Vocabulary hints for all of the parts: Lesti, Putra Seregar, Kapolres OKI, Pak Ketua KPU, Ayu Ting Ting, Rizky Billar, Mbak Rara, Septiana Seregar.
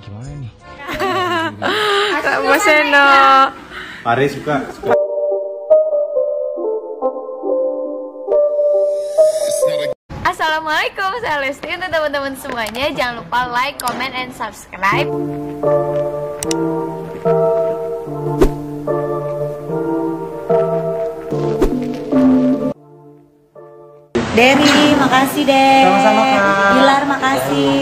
Gimana nih? Tak bosan dong. Pare suka. Assalamualaikum, saya Lesti. Untuk teman-teman semuanya, jangan lupa like, comment, and subscribe. Derry, makasih deh. Sama-sama Kak. Billar, makasih.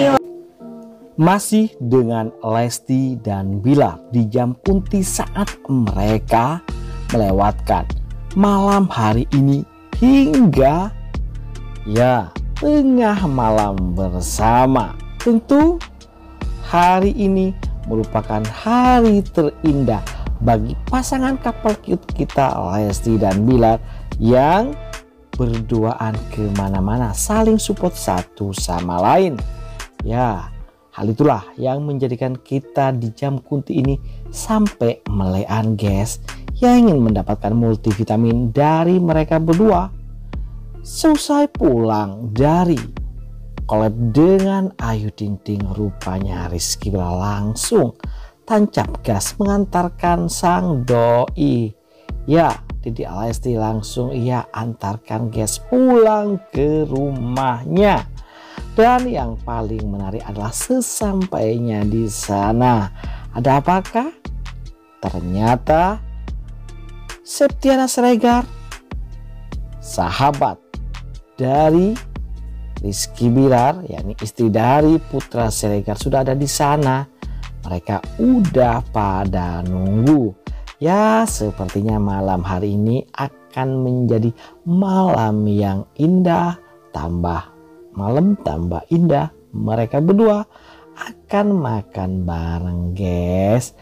Masih dengan Lesti dan Billar di jam kunti saat mereka melewatkan malam hari ini hingga ya tengah malam bersama. Tentu hari ini merupakan hari terindah bagi pasangan couple cute kita Lesti dan Billar yang berduaan kemana-mana, saling support satu sama lain. Ya, hal itulah yang menjadikan kita di jam kunti ini sampai melean, guys. Yang ingin mendapatkan multivitamin dari mereka berdua selesai pulang dari collab dengan Ayu Ting Ting, rupanya Rizky Billar langsung tancap gas mengantarkan sang doi. Ya, Dedek Lesti langsung ia antarkan gas pulang ke rumahnya. Dan yang paling menarik adalah sesampainya di sana, ada apakah? Ternyata Septiana Seregar, sahabat dari Rizky Billar, yakni istri dari Putra Seregar, sudah ada di sana. Mereka udah pada nunggu. Ya, sepertinya malam hari ini akan menjadi malam yang indah. Tambah malam tambah indah. Mereka berdua akan makan bareng, guys.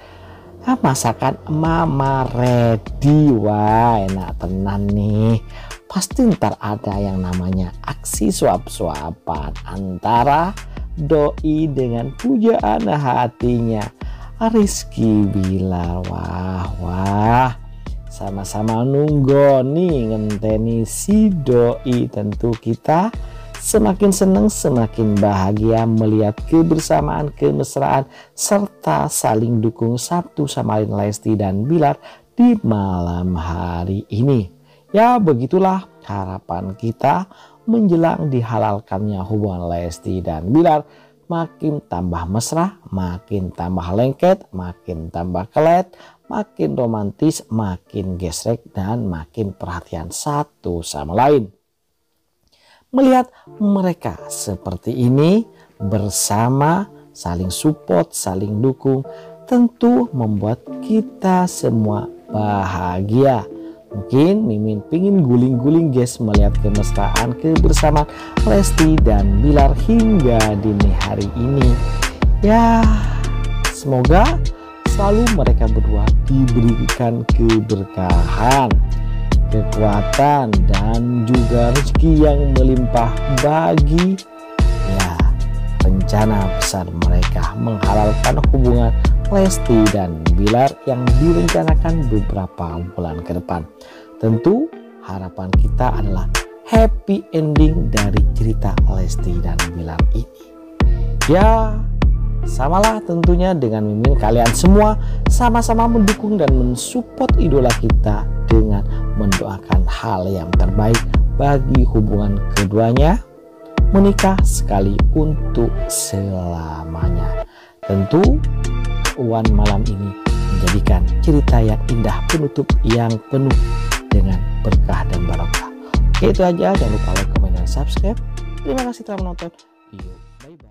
Nah, masakan Mama ready. Wah, enak tenan nih. Pasti ntar ada yang namanya aksi suap-suapan antara doi dengan pujaan hatinya Rizky Billar. Wah, sama-sama nunggu nih, ngenteni si doi. Tentu kita semakin seneng, semakin bahagia melihat kebersamaan, kemesraan, serta saling dukung satu sama lain Lesti dan Billar di malam hari ini. Ya, begitulah harapan kita menjelang dihalalkannya hubungan Lesti dan Billar. Makin tambah mesra, makin tambah lengket, makin tambah kelet, makin romantis, makin gesrek, dan makin perhatian satu sama lain. Melihat mereka seperti ini bersama, saling support, saling dukung, tentu membuat kita semua bahagia. Mungkin Mimin pingin guling-guling, guys, melihat kemesraan kebersamaan Lesti dan Billar hingga dini hari ini. Ya, semoga selalu mereka berdua diberikan keberkahan, kekuatan, dan juga rezeki yang melimpah bagi ya rencana besar mereka menghalalkan hubungan Lesti dan Billar yang direncanakan beberapa bulan ke depan. Tentu harapan kita adalah happy ending dari cerita Lesti dan Billar ini. Ya, samalah tentunya dengan Mimin, kalian semua sama-sama mendukung dan mensupport idola kita dengan mendoakan hal yang terbaik bagi hubungan keduanya menikah sekali untuk selamanya. Tentu One malam ini menjadikan cerita yang indah, penutup yang penuh dengan berkah dan barokah. Oke, itu aja. Jangan lupa like, comment, dan subscribe. Terima kasih telah menonton.